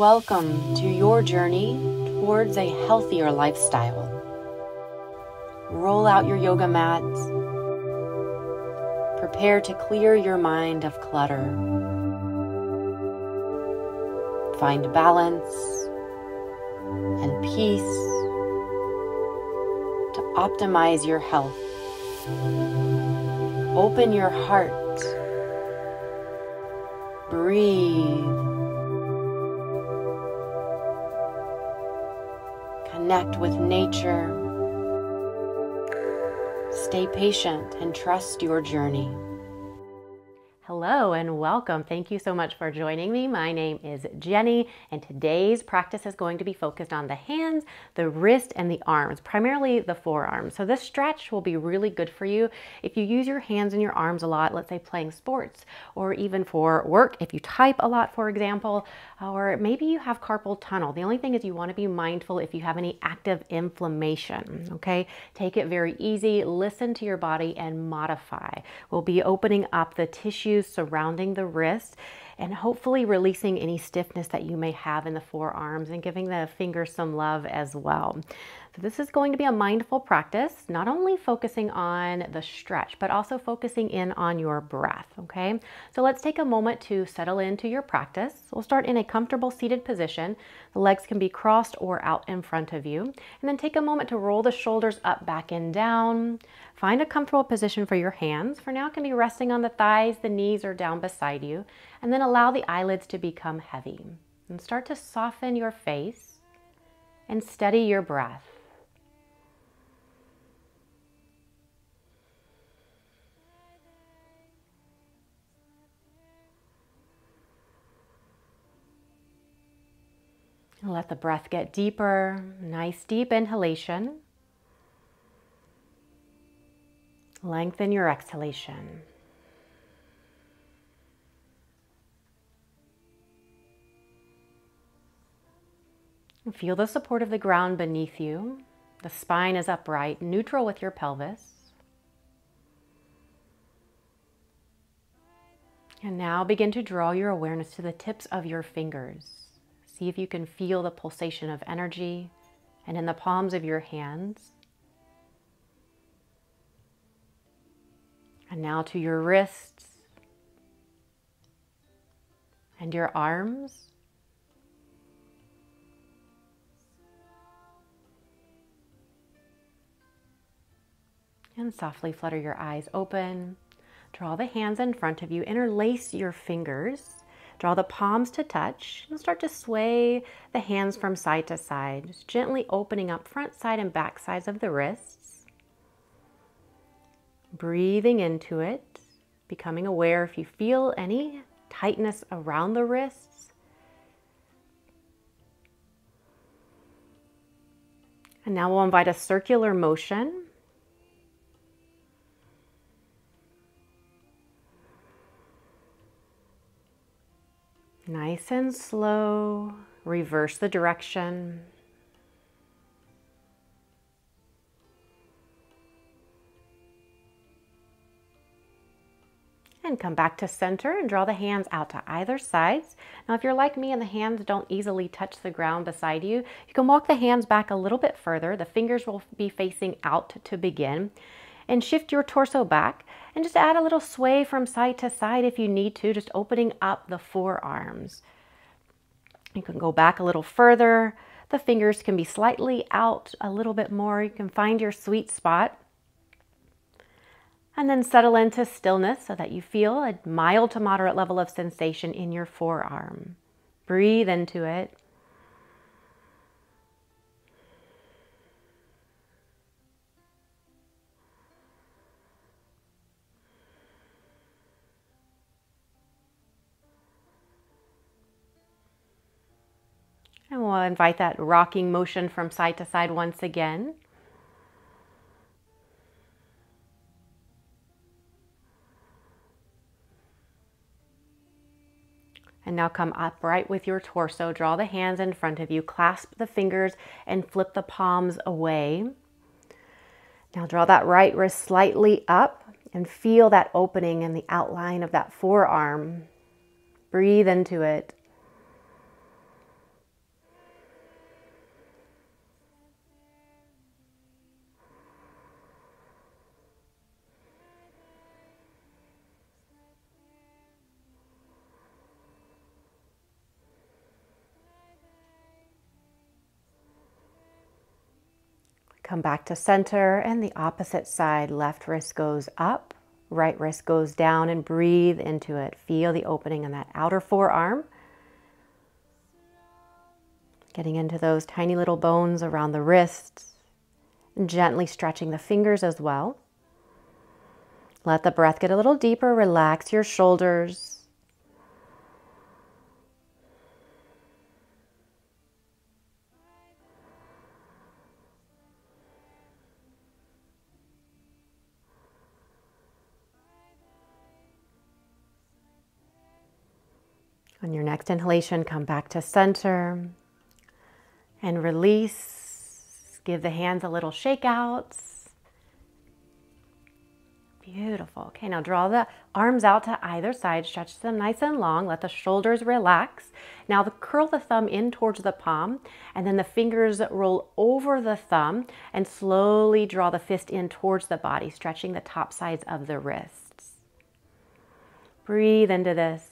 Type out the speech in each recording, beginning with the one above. Welcome to your journey towards a healthier lifestyle. Roll out your yoga mat. Prepare to clear your mind of clutter. Find balance and peace to optimize your health. Open your heart. Breathe. Connect with nature. Stay patient and trust your journey. Hello and welcome. Thank you so much for joining me. My name is Jenny, and today's practice is going to be focused on the hands, the wrist, and the arms, primarily the forearms. So this stretch will be really good for you if you use your hands and your arms a lot, let's say playing sports or even for work, if you type a lot, for example, or maybe you have carpal tunnel. The only thing is you want to be mindful if you have any active inflammation, okay? Take it very easy, listen to your body and modify. We'll be opening up the tissues surrounding the wrist and hopefully releasing any stiffness that you may have in the forearms and giving the fingers some love as well. So this is going to be a mindful practice, not only focusing on the stretch, but also focusing in on your breath, okay? So let's take a moment to settle into your practice. We'll start in a comfortable seated position. The legs can be crossed or out in front of you. And then take a moment to roll the shoulders up, back, and down. Find a comfortable position for your hands. For now, it can be resting on the thighs, the knees, or down beside you. And then allow the eyelids to become heavy. And start to soften your face and steady your breath. Let the breath get deeper. Nice deep inhalation. Lengthen your exhalation. Feel the support of the ground beneath you. The spine is upright, neutral with your pelvis. And now begin to draw your awareness to the tips of your fingers. See if you can feel the pulsation of energy and in the palms of your hands. And now to your wrists and your arms. And softly flutter your eyes open. Draw the hands in front of you, interlace your fingers. Draw the palms to touch and start to sway the hands from side to side, just gently opening up front side and back sides of the wrists. Breathing into it, becoming aware if you feel any tightness around the wrists. And now we'll invite a circular motion. Nice and slow, reverse the direction. And come back to center and draw the hands out to either sides. Now, if you're like me and the hands don't easily touch the ground beside you, you can walk the hands back a little bit further. The fingers will be facing out to begin. And shift your torso back and just add a little sway from side to side if you need to, just opening up the forearms. You can go back a little further. The fingers can be slightly out a little bit more. You can find your sweet spot. And then settle into stillness so that you feel a mild to moderate level of sensation in your forearm. Breathe into it. And we'll invite that rocking motion from side to side once again. And now come upright with your torso. Draw the hands in front of you. Clasp the fingers and flip the palms away. Now draw that right wrist slightly up and feel that opening in the outline of that forearm. Breathe into it. Come back to center and the opposite side. Left wrist goes up, right wrist goes down, and breathe into it. Feel the opening in that outer forearm. Getting into those tiny little bones around the wrists. And gently stretching the fingers as well. Let the breath get a little deeper. Relax your shoulders. On your next inhalation, come back to center and release. Give the hands a little shakeouts. Beautiful. Okay, now draw the arms out to either side. Stretch them nice and long. Let the shoulders relax. Now curl the thumb in towards the palm, and then the fingers roll over the thumb and slowly draw the fist in towards the body, stretching the top sides of the wrists. Breathe into this.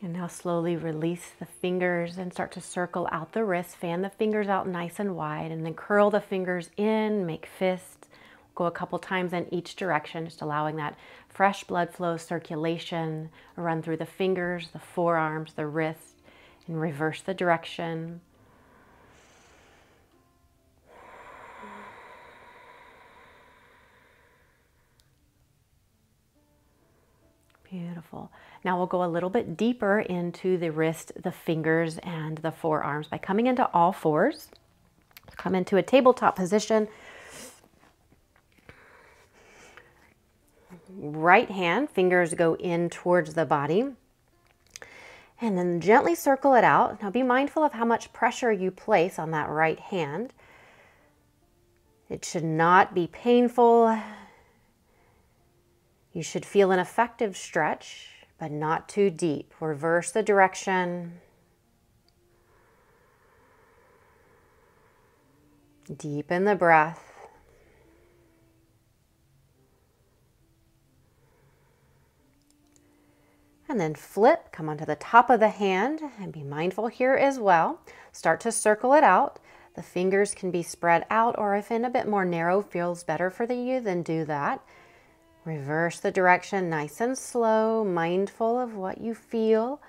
And now slowly release the fingers and start to circle out the wrists. Fan the fingers out nice and wide, and then curl the fingers in, make fists. Go a couple times in each direction, just allowing that fresh blood flow, circulation, run through the fingers, the forearms, the wrists, and reverse the direction. Beautiful. Now we'll go a little bit deeper into the wrist, the fingers, and the forearms by coming into all fours. Come into a tabletop position. Right hand, fingers go in towards the body. And then gently circle it out. Now be mindful of how much pressure you place on that right hand. It should not be painful. You should feel an effective stretch, but not too deep. Reverse the direction. Deepen the breath. And then flip, come onto the top of the hand, and be mindful here as well. Start to circle it out. The fingers can be spread out, or if in a bit more narrow feels better for you, then do that. Reverse the direction nice and slow, mindful of what you feel.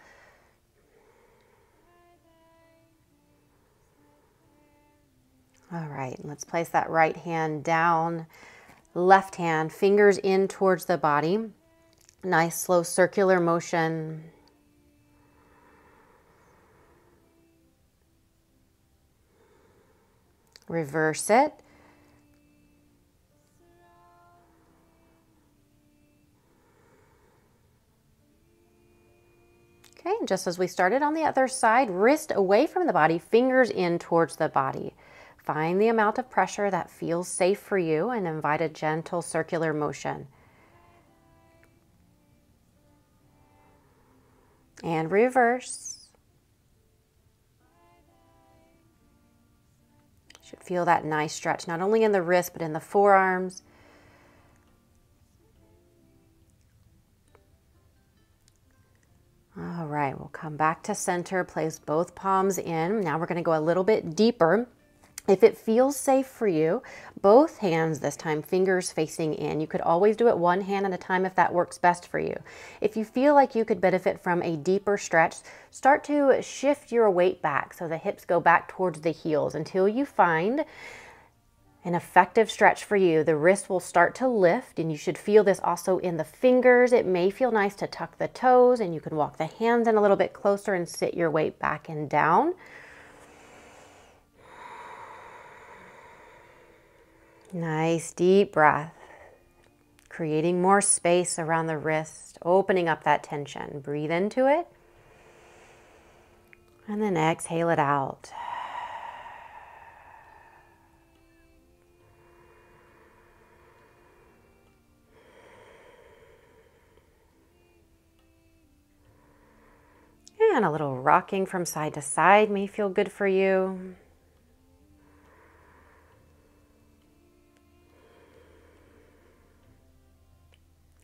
All right, let's place that right hand down, left hand, fingers in towards the body. Nice, slow circular motion. Reverse it. Okay, and just as we started on the other side, wrist away from the body, fingers in towards the body. Find the amount of pressure that feels safe for you and invite a gentle circular motion. And reverse. You should feel that nice stretch, not only in the wrist, but in the forearms. All right, we'll come back to center, place both palms in. Now we're going to go a little bit deeper. If it feels safe for you, both hands this time, fingers facing in. You could always do it one hand at a time if that works best for you. If you feel like you could benefit from a deeper stretch, start to shift your weight back so the hips go back towards the heels until you find an effective stretch for you. The wrist will start to lift, and you should feel this also in the fingers. It may feel nice to tuck the toes, and you can walk the hands in a little bit closer and sit your weight back and down. Nice deep breath, creating more space around the wrist, opening up that tension. Breathe into it, and then exhale it out. And a little rocking from side to side may feel good for you.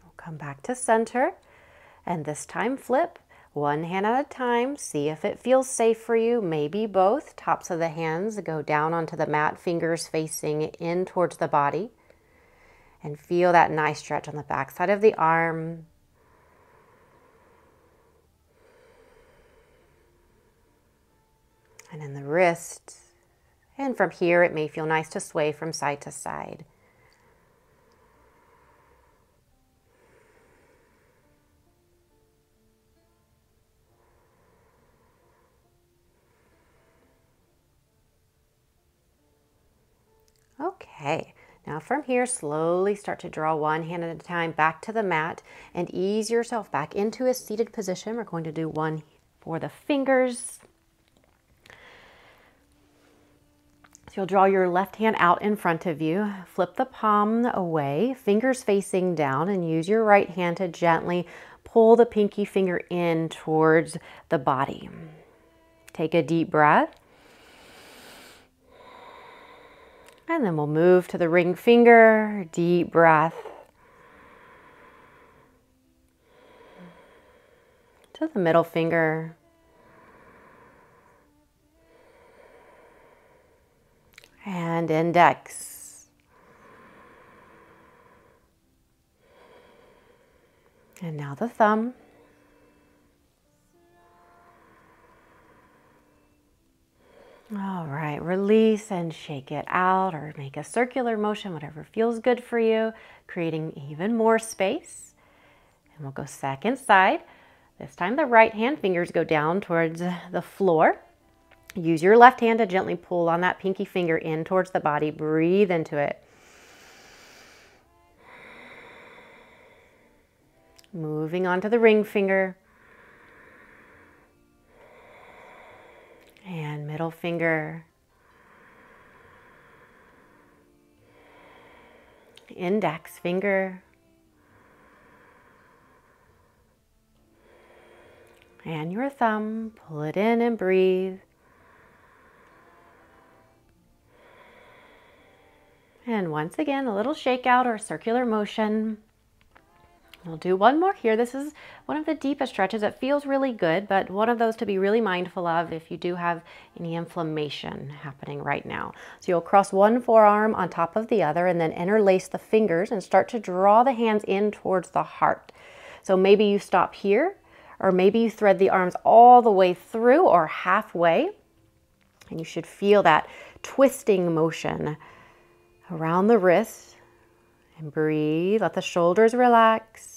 We'll come back to center, and this time flip one hand at a time. See if it feels safe for you. Maybe both. Tops of the hands go down onto the mat, fingers facing in towards the body. And feel that nice stretch on the back side of the arm. And in the wrist. And from here, it may feel nice to sway from side to side. Okay, now from here, slowly start to draw one hand at a time back to the mat and ease yourself back into a seated position. We're going to do one for the fingers. So you'll draw your left hand out in front of you, flip the palm away, fingers facing down, and use your right hand to gently pull the pinky finger in towards the body. Take a deep breath. And then we'll move to the ring finger, deep breath. To the middle finger. And index. And now the thumb. All right, release and shake it out or make a circular motion, whatever feels good for you, creating even more space. And we'll go second side. This time the right hand, fingers go down towards the floor. Use your left hand to gently pull on that pinky finger in towards the body. Breathe into it. Moving on to the ring finger. And middle finger, index finger, and your thumb. Pull it in and breathe. And once again, a little shake out or circular motion. We'll do one more here. This is one of the deepest stretches. It feels really good, but one of those to be really mindful of if you do have any inflammation happening right now. So you'll cross one forearm on top of the other and then interlace the fingers and start to draw the hands in towards the heart. So maybe you stop here, or maybe you thread the arms all the way through or halfway, and you should feel that twisting motion around the wrist. And breathe, let the shoulders relax.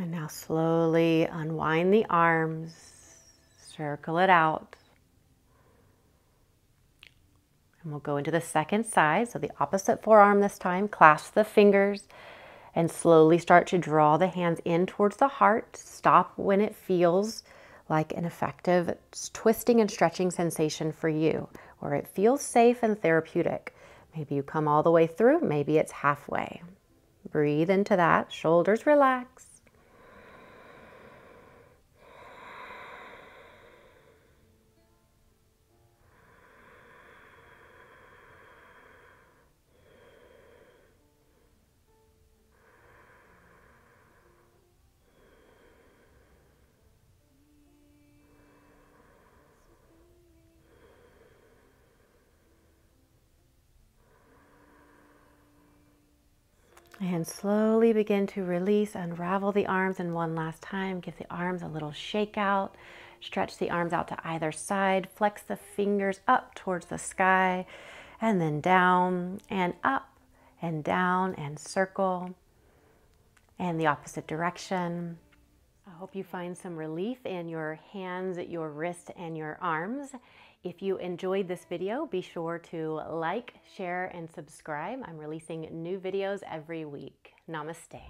And now slowly unwind the arms, circle it out. And we'll go into the second side, so the opposite forearm this time. Clasp the fingers and slowly start to draw the hands in towards the heart. Stop when it feels like an effective twisting and stretching sensation for you, where it feels safe and therapeutic. Maybe you come all the way through, maybe it's halfway. Breathe into that, shoulders relax. And slowly begin to release, unravel the arms. And one last time, give the arms a little shake out. Stretch the arms out to either side. Flex the fingers up towards the sky. And then down and up and down and circle. And the opposite direction. I hope you find some relief in your hands, your wrists, and your arms. If you enjoyed this video, be sure to like, share, and subscribe. I'm releasing new videos every week. Namaste.